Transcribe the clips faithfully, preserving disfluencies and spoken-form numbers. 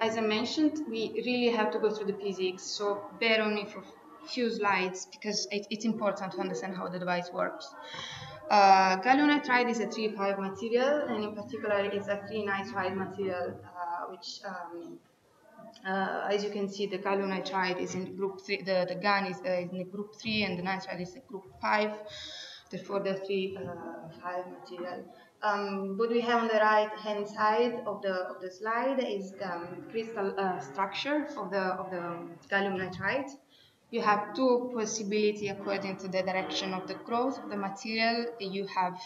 as I mentioned, we really have to go through the physics, so bear on me for a few slides because it, it's important to understand how the device works. Uh, gallium nitride is a three five material, and in particular it's a three nitride material, uh, which, um, uh, as you can see, the gallium nitride is in group three, the, the GaN is uh, in the group three, and the nitride is in group five, therefore the three five material. Um, what we have on the right-hand side of the of the slide is the um, crystal uh, structure of the of the gallium nitride. You have two possibilities according to the direction of the growth of the material. You have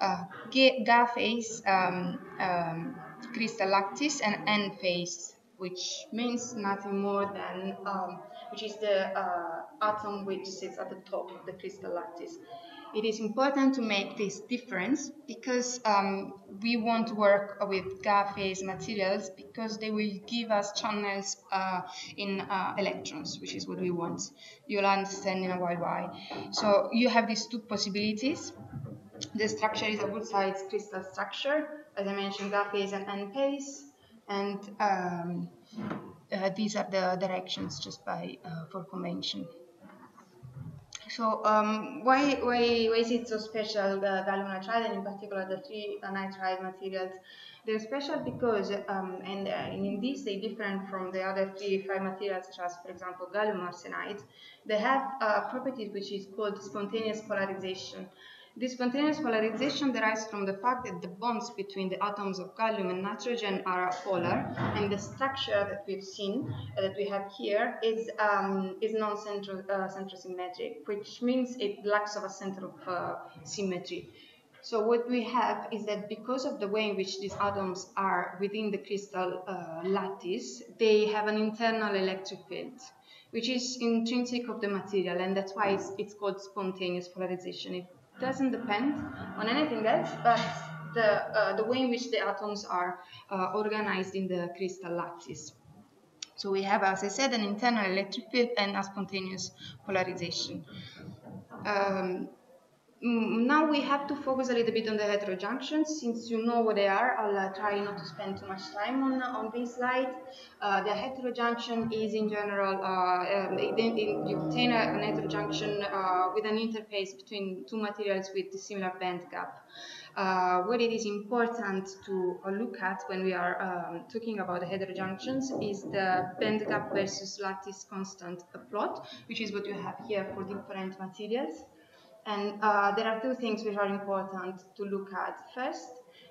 uh, Ga phase um, um, crystal lattice and N phase, which means nothing more than um, which is the uh, atom which sits at the top of the crystal lattice. It is important to make this difference because um, we won't work with GaAs materials because they will give us channels uh, in uh, electrons, which is what we want. You'll understand in a while why. So you have these two possibilities. The structure is a Woodside's crystal structure, as I mentioned, GaAs and N-phase, and um, uh, these are the directions just by uh, for convention. So um, why, why, why is it so special, the gallium nitride, and in particular the three nitride materials? They're special because, um, and, uh, and in this they differ from the other three five materials, such as, for example, gallium arsenide. They have a property which is called spontaneous polarization. This spontaneous polarization derives from the fact that the bonds between the atoms of gallium and nitrogen are polar, and the structure that we've seen, uh, that we have here, is um, is non-centrosymmetric, uh, which means it lacks of a center of uh, symmetry. So what we have is that because of the way in which these atoms are within the crystal uh, lattice, they have an internal electric field, which is intrinsic of the material, and that's why it's, it's called spontaneous polarization. It doesn't depend on anything else but the, uh, the way in which the atoms are uh, organized in the crystal lattice. So we have, as I said, an internal electric field and a spontaneous polarization. Um, now we have to focus a little bit on the heterojunctions. Since you know what they are, I'll uh, try not to spend too much time on, on this slide. Uh, the heterojunction is in general, uh, um, you obtain an heterojunction uh, with an interface between two materials with similar band gap. Uh, what it is important to look at when we are um, talking about the heterojunctions is the band gap versus lattice constant plot, which is what you have here for different materials. And uh, there are two things which are important to look at. First,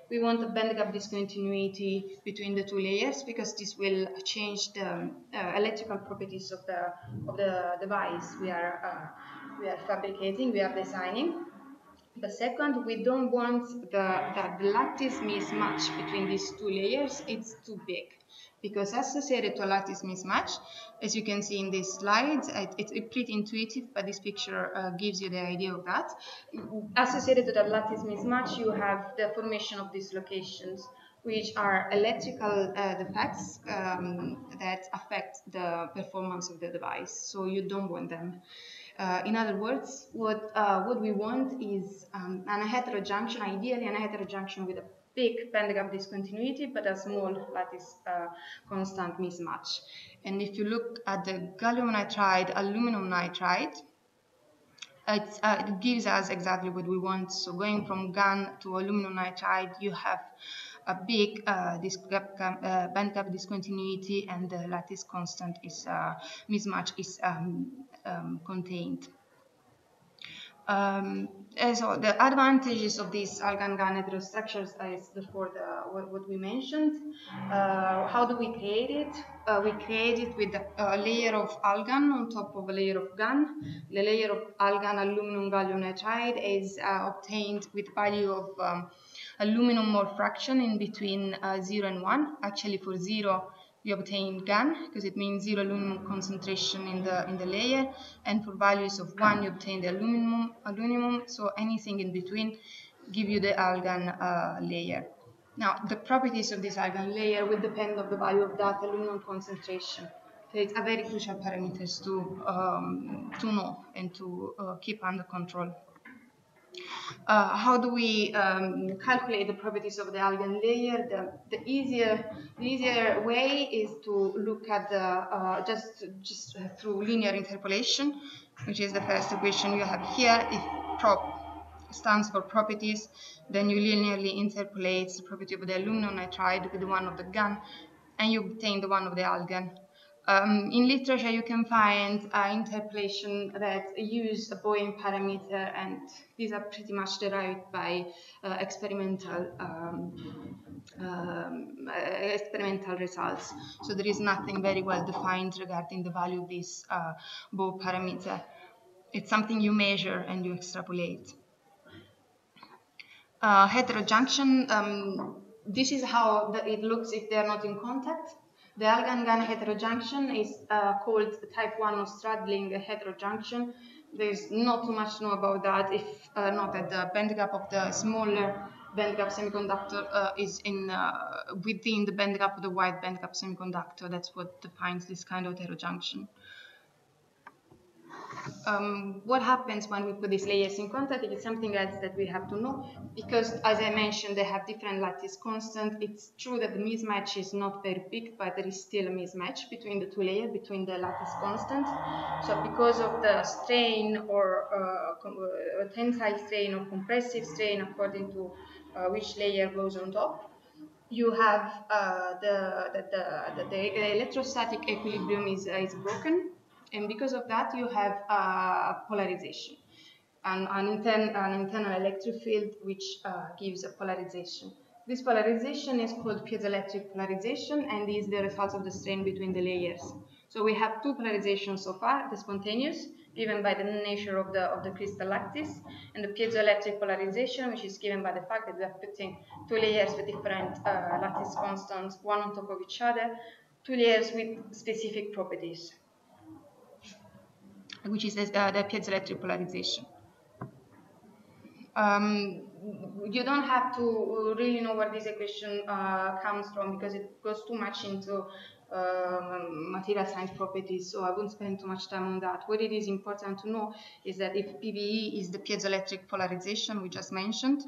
we want a band gap discontinuity between the two layers because this will change the uh, electrical properties of the of the device we are uh, we are fabricating, we are designing. But second, we don't want the that the lattice mismatch between these two layers. It's too big, because associated to a lattice mismatch, as you can see in these slides, it, it's pretty intuitive, but this picture uh, gives you the idea of that. Associated to that lattice mismatch, you have the formation of dislocations, which are electrical uh, defects um, that affect the performance of the device, so you don't want them. Uh, in other words, what, uh, what we want is um, an heterojunction, ideally an heterojunction with a big band gap discontinuity, but a small lattice uh, constant mismatch. And if you look at the gallium nitride, aluminum nitride, it, uh, it gives us exactly what we want. So going from GaN to aluminum nitride, you have a big uh, disc gap, uh, band gap discontinuity, and the lattice constant is uh, mismatch is um, um, contained. Um, so the advantages of these algan-gan heterostructures is therefore the, what, what we mentioned. Uh, how do we create it? Uh, we create it with a layer of algan on top of a layer of GaN. The layer of algan aluminum gallium nitride is uh, obtained with value of um, aluminum mole fraction in between uh, zero and one. Actually, for zero, we obtain GaN because it means zero aluminum concentration in the in the layer, and for values of one you obtain the aluminum aluminum. So anything in between give you the algan uh, layer. Now the properties of this algan layer will depend on the value of that aluminum concentration. So it's a very crucial parameters to um, to know and to uh, keep under control. Uh, how do we um, calculate the properties of the algan layer? The, the easier, the easier way is to look at the uh, just just through linear interpolation, which is the first equation you have here. If prop stands for properties, then you linearly interpolate the property of the aluminum nitride with the one of the GaN, and you obtain the one of the algan. Um, in literature, you can find uh, interpolation that use a Boeing parameter, and these are pretty much derived by uh, experimental um, um, uh, experimental results. So there is nothing very well defined regarding the value of this uh, Boeing parameter. It's something you measure and you extrapolate. Uh, heterojunction. Um, this is how the, it looks if they are not in contact. The algan-gan heterojunction is uh, called type one or straddling heterojunction. There's not too much to know about that, if uh, not that the band gap of the smaller band gap semiconductor uh, is in uh, within the band gap of the wide band gap semiconductor. That's what defines this kind of heterojunction. Um, what happens when we put these layers in contact? It's something else that we have to know, because as I mentioned, they have different lattice constant. It's true that the mismatch is not very big, but there is still a mismatch between the two layers, between the lattice constant. So because of the strain or uh, tensile strain or compressive strain, according to uh, which layer goes on top, you have uh, the, the, the, the, the electrostatic equilibrium is, uh, is broken. And because of that, you have uh, polarization, an, an, intern, an internal electric field which uh, gives a polarization. This polarization is called piezoelectric polarization and is the result of the strain between the layers. So we have two polarizations so far, the spontaneous, given by the nature of the, of the crystal lattice, and the piezoelectric polarization, which is given by the fact that we are putting two layers with different uh, lattice constants, one on top of each other, two layers with specific properties, which is uh, the piezoelectric polarization. Um, you don't have to really know where this equation uh, comes from, because it goes too much into um, material science properties, so I won't spend too much time on that. What it is important to know is that if P V E is the piezoelectric polarization we just mentioned,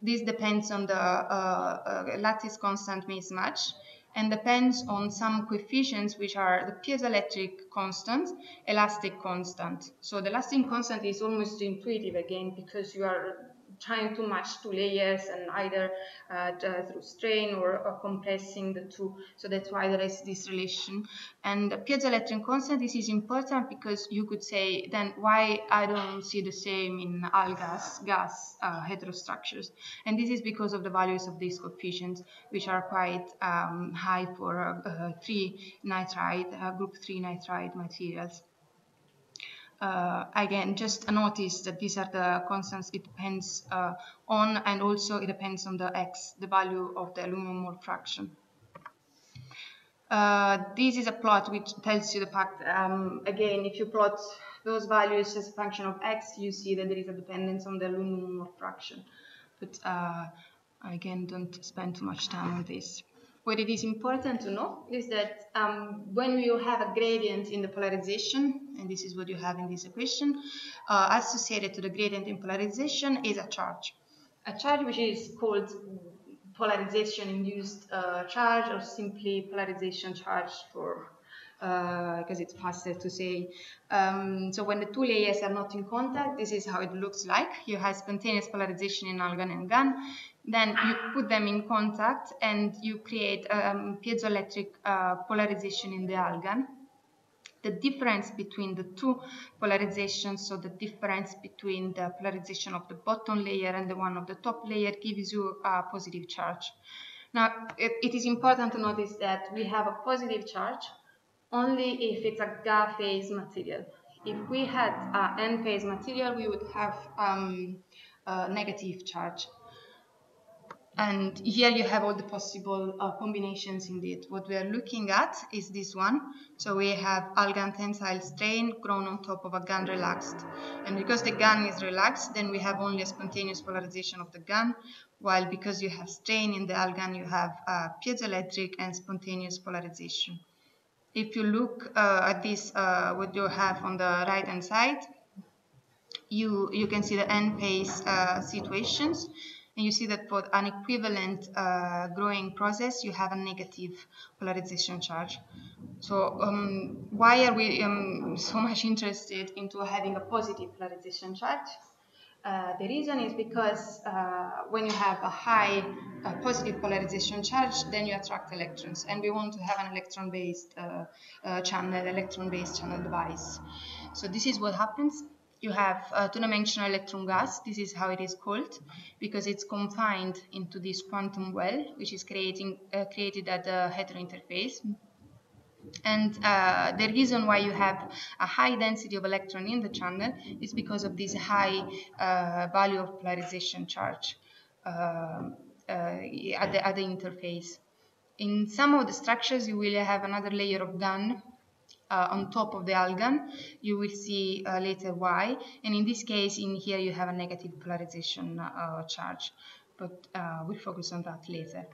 this depends on the uh, uh, lattice constant mismatch, and depends on some coefficients which are the piezoelectric constant, elastic constant. So the elastic constant is almost intuitive again, because you are trying to match two layers and either uh, through strain or, or compressing the two. So that's why there is this relation. And the piezoelectric constant, this is important because you could say then why I don't see the same in AlGaAs, gas uh, heterostructures. And this is because of the values of these coefficients, which are quite um, high for uh, three nitride, uh, group three nitride materials. Uh, again, just notice that these are the constants it depends uh, on, and also it depends on the X, the value of the aluminum mole fraction. Uh, this is a plot which tells you the fact, um, again, if you plot those values as a function of X, you see that there is a dependence on the aluminum mole fraction. But uh, again, don't spend too much time on this. What it is important to know is that um, when you have a gradient in the polarization, and this is what you have in this equation, uh, associated to the gradient in polarization is a charge. A charge which is called polarization-induced uh, charge, or simply polarization charge for, uh, because it's faster to say. Um, so when the two layers are not in contact, this is how it looks like. You have spontaneous polarization in algan and GaN. Then you put them in contact and you create um, piezoelectric uh, polarization in the algan. The difference between the two polarizations, so the difference between the polarization of the bottom layer and the one of the top layer, gives you a positive charge. Now, it, it is important to notice that we have a positive charge only if it's a GaA phase material. If we had an N phase material, we would have um, a negative charge. And here you have all the possible uh, combinations indeed. What we are looking at is this one. So we have algan tensile strain grown on top of a GaN relaxed. And because the GaN is relaxed, then we have only a spontaneous polarization of the GaN, while because you have strain in the algan, you have uh, piezoelectric and spontaneous polarization. If you look uh, at this, uh, what you have on the right-hand side, you you can see the n-phase uh, situations, and you see that for an equivalent uh, growing process you have a negative polarization charge. So um, why are we um, so much interested into having a positive polarization charge? Uh, the reason is because uh, when you have a high uh, positive polarization charge, then you attract electrons, and we want to have an electron-based uh, uh, channel, electron-based channel device. So this is what happens. You have a two-dimensional electron gas. This is how it is called, because it's confined into this quantum well, which is creating uh, created at the heterointerface. And uh, the reason why you have a high density of electron in the channel is because of this high uh, value of polarization charge uh, uh, at, the, at the interface. In some of the structures, you will have another layer of GaN uh, on top of the AlGaN. You will see uh, later why. And in this case, in here, you have a negative polarization uh, charge. But uh, we'll focus on that later.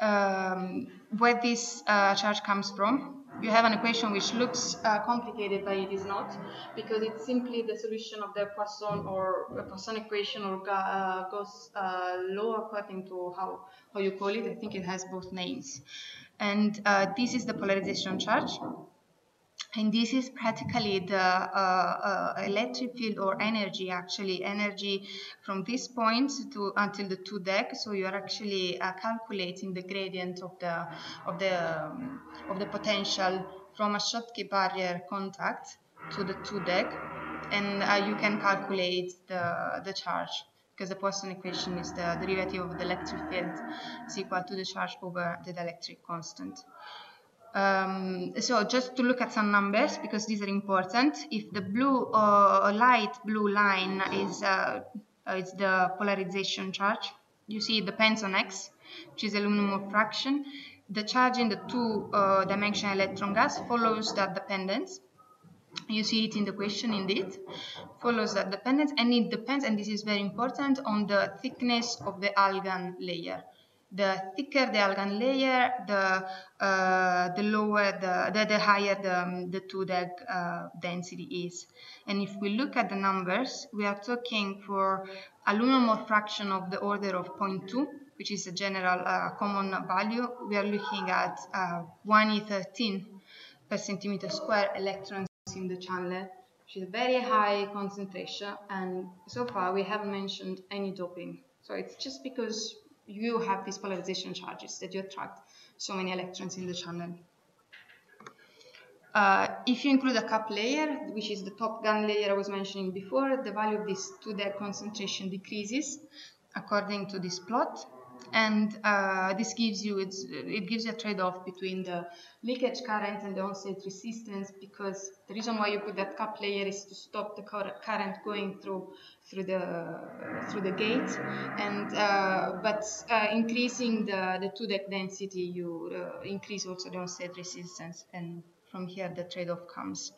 Um, where this uh, charge comes from. You have an equation which looks uh, complicated, but it is not, because it's simply the solution of the Poisson or uh, Poisson equation or uh, Gauss uh, law, according to how, how you call it. I think it has both names. And uh, this is the polarization charge. And this is practically the uh, uh, electric field or energy, actually, energy from this point to until the two D E G. So you are actually uh, calculating the gradient of the of the um, of the potential from a Schottky barrier contact to the two D E G, and uh, you can calculate the the charge, because the Poisson equation is the derivative of the electric field is equal to the charge over the dielectric constant. Um, so just to look at some numbers, because these are important. If the blue uh, light blue line is uh, uh, it's the polarization charge, you see it depends on X, which is aluminum mole fraction. The charge in the two uh, dimensional electron gas follows that dependence. You see it in the question, indeed, follows that dependence, and it depends, and this is very important, on the thickness of the AlGaN layer. The thicker the AlGaN layer, the uh, the lower the the, the higher the um, the two D E G uh, density is. And if we look at the numbers, we are talking for aluminum mole fraction of the order of zero point two, which is a general uh, common value. We are looking at uh, one E thirteen per centimeter square electrons in the channel, which is a very high concentration. And so far, we haven't mentioned any doping. So it's just because you have these polarization charges that you attract so many electrons in the channel. Uh, if you include a cup layer, which is the top GaN layer I was mentioning before, the value of this two D E G concentration decreases according to this plot, and uh, this gives you it's, it gives you a trade-off between the leakage current and the onset resistance, because the reason why you put that cup layer is to stop the current going through through the through the gate, and uh, but uh, increasing the the two D E G density, you uh, increase also the onset resistance, and from here the trade-off comes.